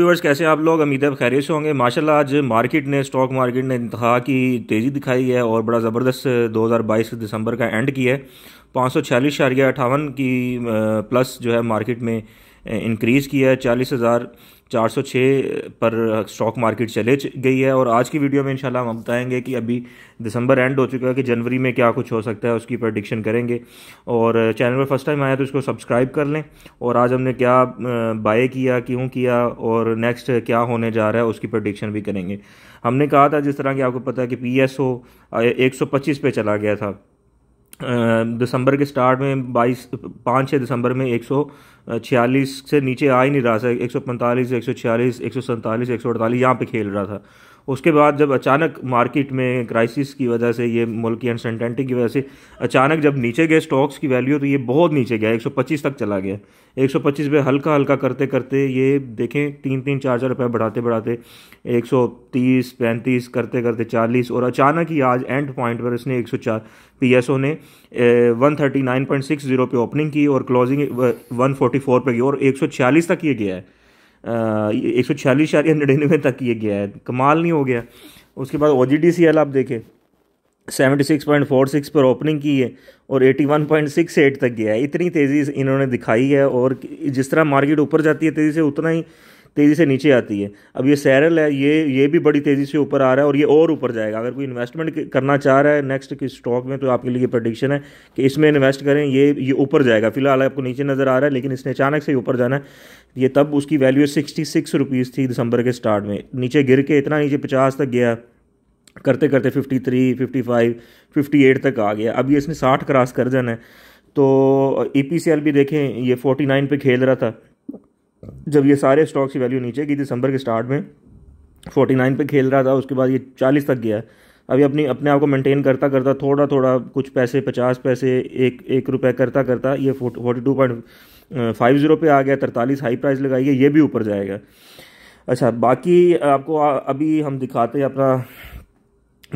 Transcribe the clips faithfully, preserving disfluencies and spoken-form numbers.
Viewers कैसे आप लोग, उम्मीद है खैरियत से होंगे। माशाल्लाह आज मार्केट ने स्टॉक मार्केट ने इंतहा की तेज़ी दिखाई है और बड़ा ज़बरदस्त दो हज़ार बाईस दिसंबर का एंड किया है। पाँच सौ छियालीस इशारिया अट्ठावन की प्लस जो है मार्केट में इंक्रीज़ किया है। चालीस हज़ार चार सौ छः पर स्टॉक मार्केट चले गई है। और आज की वीडियो में इंशाल्लाह हम बताएंगे कि अभी दिसंबर एंड हो चुका है कि जनवरी में क्या कुछ हो सकता है, उसकी प्रडिक्शन करेंगे। और चैनल पर फर्स्ट टाइम आया तो इसको सब्सक्राइब कर लें। और आज हमने क्या बाय किया, क्यों किया और नेक्स्ट क्या होने जा रहा है उसकी प्रडिक्शन भी करेंगे। हमने कहा था जिस तरह कि आपको पता है कि पी एस ओ एक सौ पच्चीस पे चला गया था दिसंबर के स्टार्ट में, बाईस पाँच छः दिसंबर में एक सौ छियालीस से नीचे आ ही नहीं रहा था। एक सौ पैंतालीस, एक सौ छियालीस, एक सौ सैंतालीस, एक सौ अड़तालीस यहाँ पर खेल रहा था। उसके बाद जब अचानक मार्केट में क्राइसिस की वजह से, ये मुल्क की अनसर्टेनिटी की वजह से अचानक जब नीचे गए स्टॉक्स की वैल्यू, तो ये बहुत नीचे गया, एक सौ पच्चीस तक चला गया। एक सौ पच्चीस पे हल्का हल्का करते करते ये देखें तीन तीन चार चार रुपये बढ़ाते बढ़ाते एक सौ तीस पैंतीस करते करते चालीस, और अचानक ही आज एंड पॉइंट पर इसने एक सौ चार पी एस ओ ने one thirty nine point six zero पे ओपनिंग की और क्लोजिंग वन फोर्टी फोर पर गई और एक सौ छियालीस तक ये गया है। एक सौ छियालीस इशारिया नड़िनवे तक ये गया है, कमाल नहीं हो गया। उसके बाद ओ जी डी सी एल आप देखें seventy six point four six पर ओपनिंग की है और eighty one point six eight तक गया है। इतनी तेज़ी इन्होंने दिखाई है। और जिस तरह मार्केट ऊपर जाती है तेज़ी से, उतना ही तेज़ी से नीचे आती है। अब ये सैरल है, ये ये भी बड़ी तेज़ी से ऊपर आ रहा है और ये और ऊपर जाएगा। अगर कोई इन्वेस्टमेंट करना चाह रहा है नेक्स्ट किस स्टॉक में, तो आपके लिए प्रेडिक्शन है कि इसमें इन्वेस्ट करें, ये ये ऊपर जाएगा। फिलहाल आपको नीचे नज़र आ रहा है, लेकिन इसने अचानक से ऊपर जाना है। ये तब उसकी वैल्यू सिक्सटी सिक्स रुपीज़ थी दिसंबर के स्टार्ट में, नीचे गिर के इतना नीचे पचास तक गया, करते करते fifty three fifty five fifty eight तक आ गया। अब ये इसने साठ क्रॉस कर जाना है। तो ई पी सी एल भी देखें, ये फोर्टी नाइन पर खेल रहा था जब ये सारे स्टॉक्स की वैल्यू नीचे की दिसंबर के स्टार्ट में, फोर्टी नाइन पे खेल रहा था। उसके बाद ये चालीस तक गया। अभी अपनी अपने आप को मेंटेन करता करता थोड़ा थोड़ा कुछ पैसे, पचास पैसे, एक एक रुपये करता करता ये forty two point five zero पे आ गया, तैंतालीस हाई प्राइस लगाई है, ये भी ऊपर जाएगा। अच्छा, बाकी आपको अभी हम दिखाते हैं अपना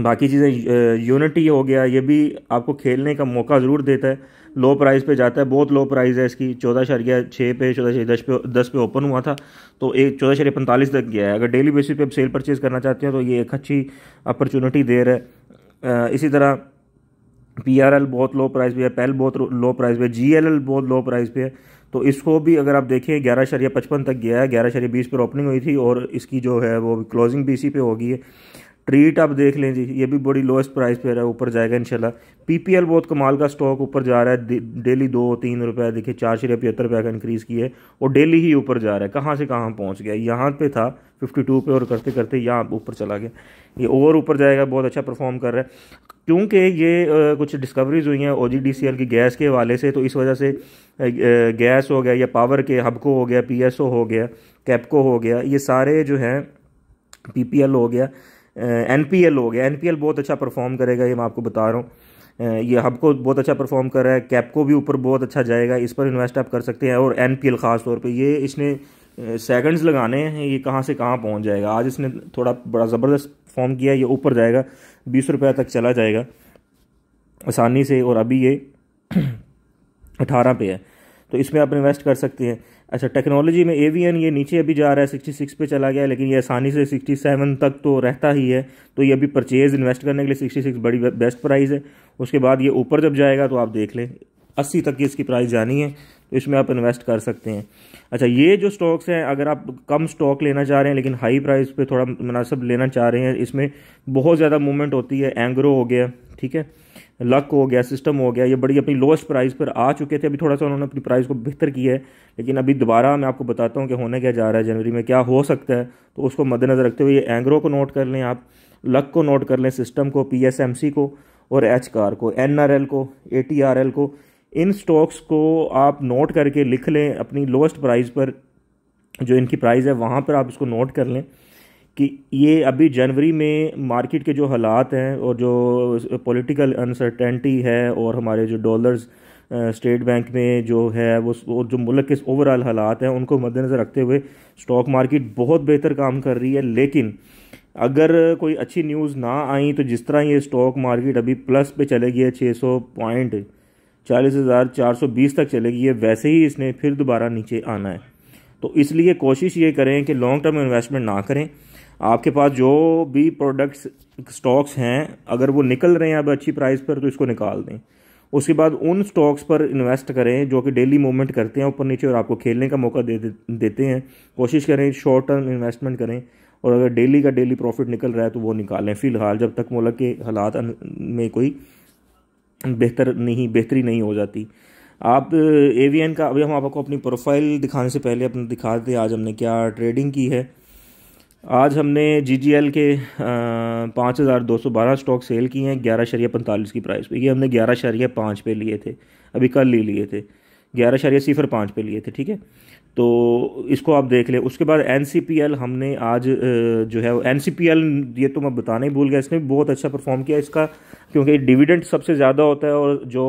बाकी चीज़ें। यूनिटी हो गया, ये भी आपको खेलने का मौका ज़रूर देता है। लो प्राइस पे जाता है, बहुत लो प्राइस है इसकी, चौदह शरिया छः पे चौदह शरिया दस पे दस पे ओपन हुआ था, तो एक चौदह शरिया पैंतालीस तक गया है। अगर डेली बेसिस पे आप सेल परचेज़ करना चाहते हो तो ये एक अच्छी अपॉर्चुनिटी दे रहा है। इसी तरह पीआरएल बहुत लो प्राइस पे है, पेल बहुत लो प्राइस पे है, जीएलएल बहुत लो प्राइस पे है। तो इसको भी अगर आप देखें ग्यारह शरिया पचपन तक गया है, ग्यारह शरिया बीस पर ओपनिंग हुई थी और इसकी जो है वो क्लोजिंग बी सी पे होगी है। ट्रीट आप देख लें जी, ये भी बड़ी लोएस्ट प्राइस पे रहा है, ऊपर जाएगा इंशाल्लाह। पीपीएल बहुत कमाल का स्टॉक ऊपर जा रहा है, डेली दो तीन रुपये देखिए, चार शरिया पचहत्तर रुपये का इंक्रीज़ किया है और डेली ही ऊपर जा रहा है। कहाँ से कहाँ पहुँच गया, यहाँ पे था फिफ्टी टू पे और करते करते यहाँ ऊपर चला गया, ये और ऊपर जाएगा। बहुत अच्छा परफॉर्म कर रहा है क्योंकि ये कुछ डिस्कवरीज हुई हैं ओजीडीसीएल की गैस के हवाले से, तो इस वजह से गैस हो गया या पावर के हबको हो गया, पीएसओ हो गया, कैपको हो गया, ये सारे जो हैं, पीपीएल हो गया, एनपीएल uh, हो गया। एनपीएल बहुत अच्छा परफॉर्म करेगा, ये मैं आपको बता रहा हूँ। uh, ये हबको बहुत अच्छा परफॉर्म कर रहा है, कैपको भी ऊपर बहुत अच्छा जाएगा, इस पर इन्वेस्ट आप कर सकते हैं। और एनपीएल ख़ास तौर पे ये इसने सेकंड्स uh, लगाने हैं, ये कहाँ से कहाँ पहुँच जाएगा। आज इसने थोड़ा बड़ा ज़बरदस्त परफॉर्म किया, ये ऊपर जाएगा, बीस रुपये तक चला जाएगा आसानी से। और अभी ये अठारह पे है, तो इसमें आप इन्वेस्ट कर सकते हैं। अच्छा, टेक्नोलॉजी में एवीएन ये नीचे अभी जा रहा है, सिक्सटी सिक्स पे चला गया, लेकिन ये आसानी से सिक्सटी सेवन तक तो रहता ही है। तो ये अभी परचेज़ इन्वेस्ट करने के लिए सिक्सटी सिक्स बड़ी बेस्ट प्राइस है। उसके बाद ये ऊपर जब जाएगा तो आप देख लें अस्सी तक की इसकी प्राइस जानी है, तो इसमें आप इन्वेस्ट कर सकते हैं। अच्छा, ये जो स्टॉक्स हैं, अगर आप कम स्टॉक लेना चाह रहे हैं लेकिन हाई प्राइस पे थोड़ा मुनासिब लेना चाह रहे हैं, इसमें बहुत ज़्यादा मूवमेंट होती है। एंग्रो हो गया, ठीक है, लक हो गया, सिस्टम हो गया, ये बड़ी अपनी लोएस्ट प्राइस पर आ चुके थे। अभी थोड़ा सा उन्होंने अपनी प्राइस को बेहतर किया है, लेकिन अभी दोबारा मैं आपको बताता हूँ कि होने क्या जा रहा है, जनवरी में क्या हो सकता है। तो उसको मद्देनज़र रखते हुए ये एंग्रो को नोट कर लें आप, लक को नोट कर लें, सिस्टम को, पी एस एम सी को और एच कार को, एन आर एल को, ए टी आर एल को, इन स्टॉक्स को आप नोट करके लिख लें अपनी लोएस्ट प्राइस पर, जो इनकी प्राइस है वहाँ पर आप इसको नोट कर लें कि ये अभी जनवरी में मार्केट के जो हालात हैं और जो पॉलिटिकल अनसर्टेनिटी है और हमारे जो डॉलर्स स्टेट बैंक में जो है वो, जो मुल्क के ओवरऑल हालात हैं, उनको मद्देनज़र रखते हुए स्टॉक मार्केट बहुत बेहतर काम कर रही है। लेकिन अगर कोई अच्छी न्यूज़ ना आई, तो जिस तरह ये स्टॉक मार्केट अभी प्लस पे चले गई है, छः सौ पॉइंट चालीस हज़ार चार सौ बीस तक चलेगी है, वैसे ही इसने फिर दोबारा नीचे आना है। तो इसलिए कोशिश ये करें कि लॉन्ग टर्म इन्वेस्टमेंट ना करें। आपके पास जो भी प्रोडक्ट्स स्टॉक्स हैं, अगर वो निकल रहे हैं अब अच्छी प्राइस पर, तो इसको निकाल दें। उसके बाद उन स्टॉक्स पर इन्वेस्ट करें जो कि डेली मूवमेंट करते हैं ऊपर नीचे और आपको खेलने का मौका दे, दे, देते हैं। कोशिश करें शॉर्ट टर्म इन्वेस्टमेंट करें, और अगर डेली का डेली प्रॉफिट निकल रहा है तो वो निकालें फ़िलहाल, जब तक मुल्क के हालात में कोई बेहतर नहीं बेहतरी नहीं हो जाती। आप एवीएन का अभी हम आपको अपनी प्रोफाइल दिखाने से पहले अपने दिखा देते हैं आज हमने क्या ट्रेडिंग की है। आज हमने जीजीएल के पाँच हज़ार दो सौ बारह स्टॉक सेल किए हैं ग्यारह शरिया पैंतालीस की प्राइस पे। ये हमने ग्यारह शरिया पाँच पे लिए थे, अभी कल ले लिए थे, ग्यारह शरिया सिफर पाँच पे लिए थे, ठीक है। तो इसको आप देख लें। उसके बाद एनसीपीएल हमने आज जो है एनसीपीएल, ये तो मैं बताना ही भूल गया, इसने बहुत अच्छा परफॉर्म किया। इसका क्योंकि डिविडेंड सबसे ज़्यादा होता है और जो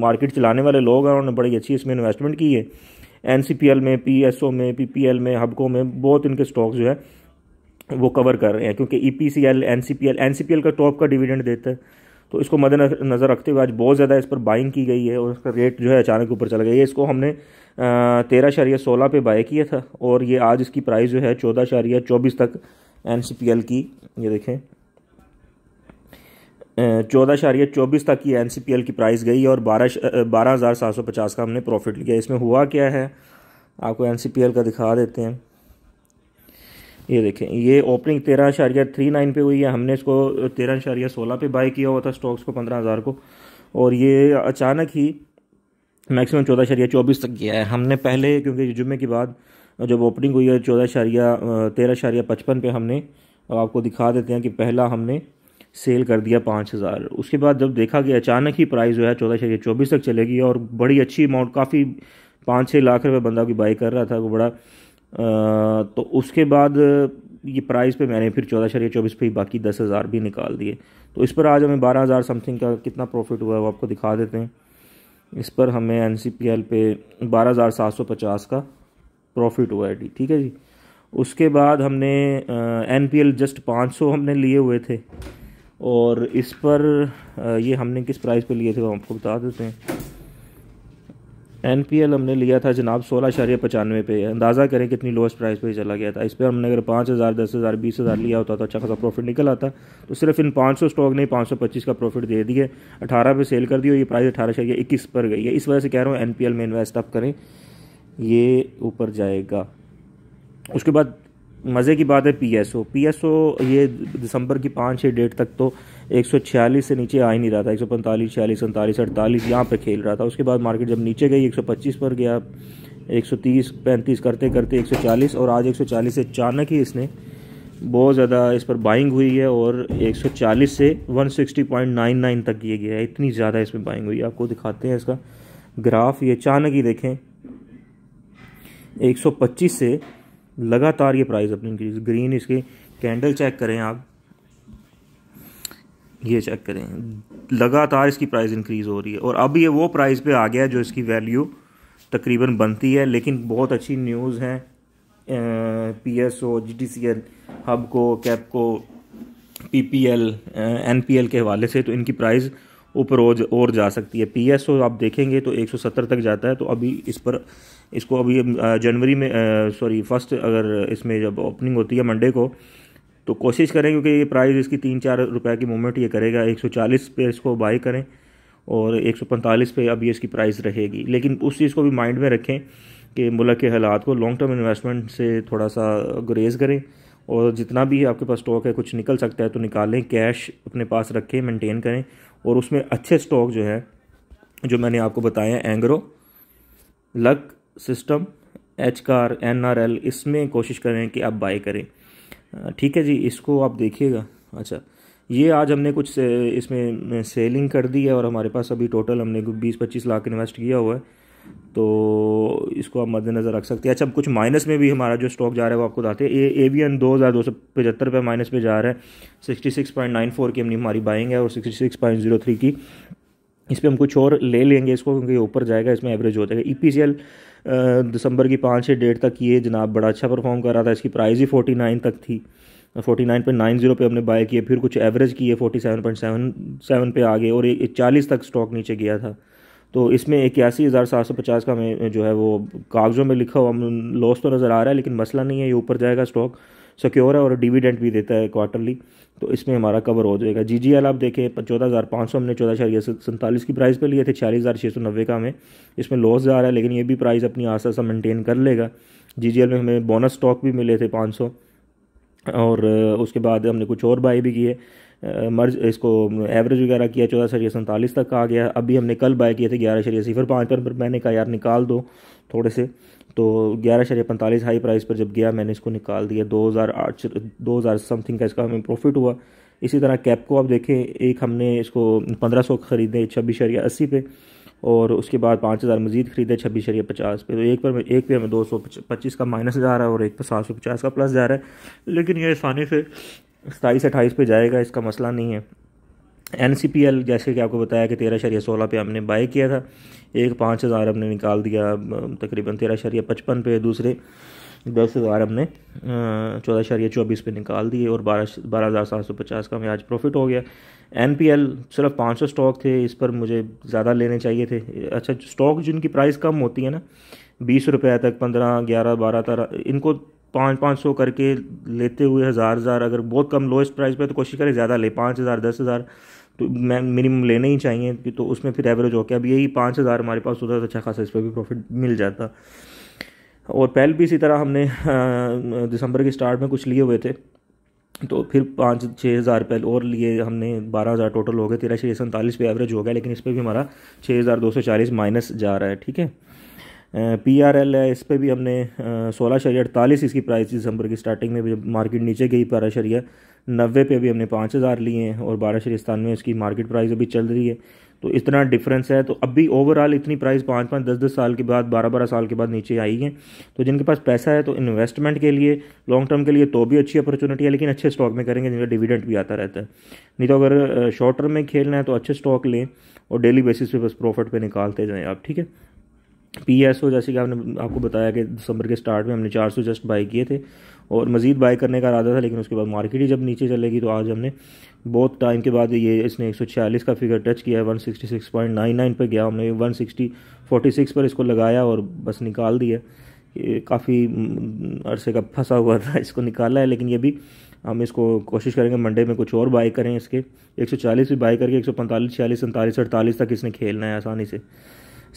मार्केट चलाने वाले लोग हैं उन्होंने बड़ी अच्छी इसमें इन्वेस्टमेंट की है। एनसीपीएल में, पीएसओ में, पीपीएल में, हबको में, बहुत इनके स्टॉक जो है वो कवर कर रहे हैं, क्योंकि ईपीसीएल, एनसीपीएल, एनसीपीएल का टॉप का डिविडेंड देता है। तो इसको मद्देनज़र रखते हुए आज बहुत ज़्यादा इस पर बाइंग की गई है और इसका रेट जो है अचानक ऊपर चला गया। इसको हमने तेरह शरिया सोलह पे बाय किया था और ये आज इसकी प्राइस जो है चौदह शरिया चौबीस तक एनसीपीएल की, ये देखें चौदह शरिया चौबीस तक की एनसीपीएल की प्राइस गई और बारह बारह हज़ार सात सौ पचास का हमने प्रॉफिट लिया। इसमें हुआ क्या है आपको एनसीपीएल का दिखा देते हैं। ये देखें, ये ओपनिंग तेरह इशारिया थ्री नाइन पर हुई है, हमने इसको तेरह इशारिया सोलह पे बाय किया हुआ था स्टॉक्स को पंद्रह हज़ार को, और ये अचानक ही मैक्सिमम चौदह इशारिया चौबीस तक गया है। हमने पहले क्योंकि जुम्मे के बाद जब ओपनिंग हुई है चौदह इशारिया तेरह इशारिया पचपन पे हमने, अब आपको दिखा देते हैं कि पहला हमने सेल कर दिया पाँच हज़ार। उसके बाद जब देखा कि अचानक ही प्राइस जो है चौदह इशारिया चौबीस तक चलेगी और बड़ी अच्छी अमाउंट, काफ़ी पाँच छः लाख रुपये बंदा की बाई कर रहा था वो बड़ा, तो उसके बाद ये प्राइस पे मैंने फिर चौदह शरिया चौबीस पे बाकी दस हज़ार भी निकाल दिए। तो इस पर आज हमें बारह हज़ार समथिंग का कितना प्रॉफिट हुआ है वो आपको दिखा देते हैं। इस पर हमें एनसीपीएल पे बारह हज़ार सात सौ पचास का प्रॉफिट हुआ है डी, ठीक है जी। उसके बाद हमने एनपीएल जस्ट पाँच सौ हमने लिए हुए थे, और इस पर ये हमने किस प्राइस पे लिए थे वो आपको बता देते हैं। एनपीएल हमने लिया था जनाब सोलह शरिया पचानवे पे, अंदाज़ा करें कितनी लोएस्ट प्राइस पे चला गया था। इस पर हमने अगर पाँच हज़ार दस हज़ार बीस हज़ार लिया होता तो अच्छा खासा प्रॉफिट निकल आता। तो सिर्फ इन पाँच सौ स्टॉक ने पाँच सौ पच्चीस का प्रॉफिट दे दिए। अठारह पे सेल कर दी और ये प्राइस अठारह शरिया इक्कीस पर गई है। इस वजह से कह रहा हूँ एनपीएल में इन्वेस्ट आप करें, ये ऊपर जाएगा। उसके बाद मज़े की बात है पीएसओ। पीएसओ ये दिसंबर की पाँच छः डेट तक तो एक सौ छियालीस से नीचे आ ही नहीं रहा था, एक सौ पैंतालीस, छियालीस, उनतालीस, अड़तालीस यहाँ पे खेल रहा था। उसके बाद मार्केट जब नीचे गई एक सौ पच्चीस पर गया, एक सौ तीस, पैंतीस करते करते एक सौ चालीस, और आज एक सौ चालीस से अचानक ही इसने बहुत ज़्यादा इस पर बाइंग हुई है और एक सौ चालीस से एक सौ साठ पॉइंट निन्यानवे तक ये गया है। इतनी ज़्यादा इस पर बाइंग हुई है। आपको दिखाते हैं इसका ग्राफ। ये अचानक ही देखें एक सौ पच्चीस से लगातार ये प्राइस अपनी इंक्रीज, ग्रीन इसके कैंडल चेक करें आप, ये चेक करें, लगातार इसकी प्राइस इंक्रीज़ हो रही है और अब ये वो प्राइस पे आ गया जो इसकी वैल्यू तकरीबन बनती है। लेकिन बहुत अच्छी न्यूज़ है, PSO, GDCL, Hubco, Kapco, PPL, NPL के हवाले से, तो इनकी प्राइस ऊपर और जा सकती है। पीएसओ आप देखेंगे तो एक सौ सत्तर तक जाता है, तो अभी इस पर इसको अभी जनवरी में सॉरी फर्स्ट अगर इसमें जब ओपनिंग होती है मंडे को, तो कोशिश करें क्योंकि ये प्राइस इसकी तीन चार रुपए की मूवमेंट ये करेगा। एक सौ चालीस पे इसको बाई करें और एक सौ पैंतालीस पे अभी इसकी प्राइस रहेगी। लेकिन उस चीज़ को भी माइंड में रखें कि मुल्क के हालात को, लॉन्ग टर्म इन्वेस्टमेंट से थोड़ा सा गुरेज करें और जितना भी आपके पास स्टॉक है कुछ निकल सकता है तो निकालें, कैश अपने पास रखें, मेंटेन करें। और उसमें अच्छे स्टॉक जो है जो मैंने आपको बताया, Engro, luck, system, H car, N R L, इसमें कोशिश करें कि आप बाय करें, ठीक है जी। इसको आप देखिएगा। अच्छा, ये आज हमने कुछ से, इसमें सेलिंग कर दी है और हमारे पास अभी टोटल हमने बीस पच्चीस लाख इन्वेस्ट किया हुआ है, तो इसको आप मद्देनज़र रख सकते हैं। अच्छा, अब कुछ माइनस में भी हमारा जो स्टॉक जा रहा है वो आपको बताते हैं। ए ए वी एन दो हज़ार दो सौ पचहत्तर पे माइनस पे जा रहा है, sixty six point nine four की हमने हमारी बाइंग है और sixty six point zero three की इस पर हम कुछ और ले लेंगे इसको, क्योंकि ऊपर जाएगा, इसमें एवरेज हो जाएगा। ई पी सी एल दिसंबर की पाँच छः डेट तक ये जनाब बड़ा अच्छा परफॉर्म कर रहा था, इसकी प्राइस ही फोर्टी नाइन तक थी, forty nine point nine zero पे हमने बाय किए, फिर कुछ एवरेज किए forty seven point seven seven पे आ गए और चालीस तक स्टॉक नीचे गया था। तो इसमें इक्यासी हज़ार सात सौ पचास का हमें जो है वो कागज़ों में लिखा हुआ लॉस तो नज़र आ रहा है, लेकिन मसला नहीं है, ये ऊपर जाएगा, स्टॉक सिक्योर है और डिविडेंड भी देता है क्वार्टरली, तो इसमें हमारा कवर हो जाएगा। जीजीएल आप देखें चौदह हज़ार पाँच सौ हमने चौदह शरिया सैंतालीस की प्राइस पे लिए थे, छियालीस हज़ार छः सौ नब्बे का हमें इसमें लॉस जा रहा है, लेकिन ये भी प्राइस अपनी आशा सा मेंटेन कर लेगा। जीजीएल में हमें बोनस स्टॉक भी मिले थे पाँच सौ, और उसके बाद हमने कुछ और बाई भी किए, मर्ज इसको एवरेज वगैरह किया, चौदह शरिया सैंतालीस तक आ गया। अभी हमने कल बाई किए थे ग्यारह शरिया सिफर पाँच पर, मैंने कहा यार निकाल दो थोड़े से, तो ग्यारह शरिया पैंतालीस हाई प्राइस पर जब गया मैंने इसको निकाल दिया, दो हज़ार आठ दो हज़ार समथिंग का इसका हमें प्रॉफिट हुआ। इसी तरह कैपको आप देखें, एक हमने इसको पंद्रह सौ ख़रीदे छब्बीस शरिया अस्सी पे, और उसके बाद पाँच हज़ार मजीद ख़रीदे छब्बीस शरिया पचास पे, तो एक पर एक पे हमें दो सौ पच्चीस का माइनस जा रहा है और एक पर सात सौ पचास का प्लस जा रहा है, लेकिन ये आसानी से सताईस अट्ठाईस पे जाएगा, इसका मसला नहीं है। एनसीपीएल जैसे कि आपको बताया कि तेरह शरिया सोलह पे हमने बाई किया था, एक पाँच हज़ार हमने निकाल दिया तकरीबन तेरह शरिया पचपन पे, दूसरे दस हज़ार हमने चौदह शरिया चौबीस पे निकाल दिए, और बारह बारह हज़ार सात सौ पचास का हमें आज प्रॉफिट हो गया। एनपीएल सिर्फ पाँच सौ स्टॉक थे, इस पर मुझे ज़्यादा लेने चाहिए थे। अच्छा, स्टॉक जिनकी प्राइस कम होती है ना, बीस रुपये तक, पंद्रह ग्यारह बारह तरह, इनको पाँच पाँच सौ करके लेते हुए हज़ार हज़ार, अगर बहुत कम लोएस्ट प्राइस पर तो कोशिश करें ज़्यादा ले, पाँच हज़ार दस हज़ार तो मैं मिनिमम लेने ही चाहिए, तो उसमें फिर एवरेज हो के अब यही पाँच हज़ार हमारे पास होता तो अच्छा खासा इस पर भी प्रॉफिट मिल जाता। और पहले भी इसी तरह हमने दिसंबर के स्टार्ट में कुछ लिए हुए थे, तो फिर पाँच छः हज़ार पहले और लिए, हमने बारह हज़ार टोटल हो गए, तेरह शरिया सैंतालीस पे एवरेज हो गया, लेकिन इस पर भी हमारा छः हज़ार दो सौ चालीस माइनस जा रहा है। ठीक है, पी आर एल है, इस पर भी हमने सोलह शरिया अड़तालीस इसकी प्राइस दिसंबर की स्टार्टिंग में, जब मार्केट नीचे गई बारह शरिया नब्बे पे भी हमने पाँच हज़ार लिए हैं, और बारह शरिया सतानवे इसकी मार्केट प्राइस अभी चल रही है, तो इतना डिफरेंस है। तो अभी ओवरऑल इतनी प्राइस पाँच पाँच दस दस साल के बाद, बारह बारह साल के बाद नीचे आई है, तो जिनके पास पैसा है तो इन्वेस्टमेंट के लिए लॉन्ग टर्म के लिए तो भी अच्छी अपॉर्चुनिटी है, लेकिन अच्छे स्टॉक में करेंगे जिनका डिविडेंड भी आता रहता है। नहीं तो अगर शॉर्ट टर्म में खेलना है तो अच्छे स्टॉक लें और डेली बेसिस पे बस प्रॉफिट पे निकालते जाएँ आप। ठीक है, पीएसओ जैसे कि आपने आपको बताया कि दिसंबर के स्टार्ट में हमने चार सौ जस्ट बाई किए थे और मज़ीद बाई करने का इरादा था, लेकिन उसके बाद मार्केट ही जब नीचे चलेगी तो आज हमने बहुत टाइम के बाद ये इसने एक सौ छियालीस का फिगर टच किया है, one sixty six point nine nine पर गया, हमने one sixty point four six पर इसको लगाया और बस निकाल दिया। काफ़ी अरसे का फंसा हुआ था, इसको निकाला है, लेकिन ये भी हम इसको कोशिश करेंगे मंडे में कुछ और बाई करें, इसके एक सौ चालीस भी बाई करके एक सौ पैंतालीस छियालीस सैंतालीस अड़तालीस तक इसने खेलना है आसानी से।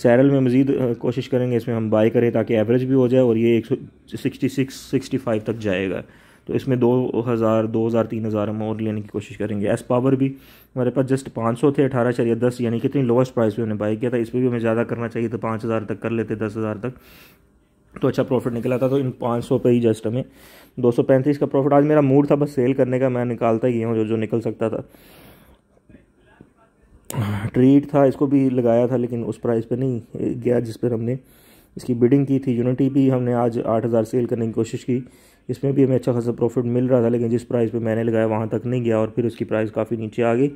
सैरल में मज़ीद कोशिश करेंगे इसमें हम बाई करें ताकि एवरेज भी हो जाए, और ये एक सौ सिक्सटी सिक्स सिक्सटी फाइव तक जाएगा, तो इसमें दो हज़ार दो हज़ार तीन हज़ार हम और लेने की कोशिश करेंगे। एस पावर भी हमारे पास जस्ट पाँच सौ थे, अठारह शरिया दस, यानी कितनी लोएस्ट प्राइस पे हमने बाई किया था, इस पर भी हमें ज़्यादा करना चाहिए था, पाँच हज़ार तक कर लेते, दस हज़ार तक तो अच्छा प्रॉफिट निकला था। तो इन पाँच सौ पे ही जस्ट हमें दो सौ पैंतीस का प्रॉफिट, आज मेरा मूड था बस सेल करने का, मैं निकालता ही हूँ जो जो निकल सकता था। ट्रीट था, इसको भी लगाया था लेकिन उस प्राइस पे नहीं गया जिस पर हमने इसकी बिडिंग की थी। यूनिटी भी हमने आज आठ हज़ार सेल करने की कोशिश की, इसमें भी हमें अच्छा खासा प्रॉफिट मिल रहा था, लेकिन जिस प्राइस पे मैंने लगाया वहाँ तक नहीं गया और फिर उसकी प्राइस काफ़ी नीचे आ गई।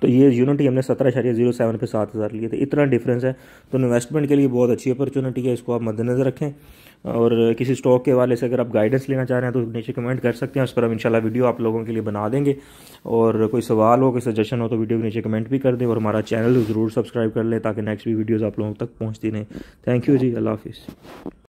तो ये यूनिटी हमने सत्रह शरिया जीरो सेवन पे सात हज़ार लिए थे, इतना डिफरेंस है। तो इन्वेस्टमेंट के लिए बहुत अच्छी अपॉर्चुनिटी है, इसको आप मद्देनजर रखें। और किसी स्टॉक के हवाले से अगर आप गाइडेंस लेना चाह रहे हैं तो नीचे कमेंट कर सकते हैं, उस पर हम इंशाल्लाह वीडियो आप लोगों के लिए बना देंगे। और कोई सवाल हो, कोई सजेशन हो तो वीडियो के नीचे कमेंट भी कर दें, और हमारा चैनल ज़रूर सब्सक्राइब कर लें ताकि नेक्स्ट भी वीडियोज़ आप लोगों तक पहुँचती रहें। थैंक यू जी, अल्लाह हाफिज़।